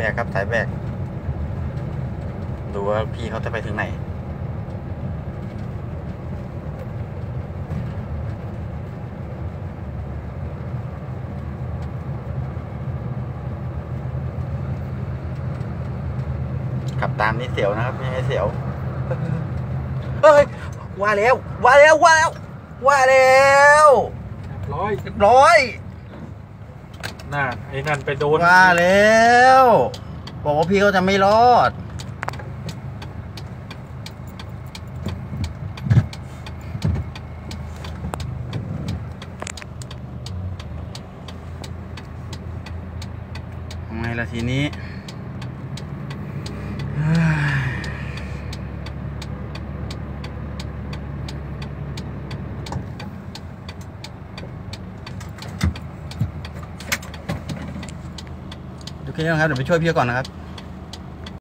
แบกครับสายแบกดูว่าพี่เขาจะไปถึงไหนขับตามนี่เสียวนะครับไม่ใช่เสียวเฮ้ยว่าแล้วเรียบร้อยน่าไอ้นั่นไปโดนว่าแล้วบอกว่าพี่เขาจะไม่รอดทำไงล่ะทีนี้โอเคครับเดี๋ยวไปช่วยพี่ก่อนนะครับ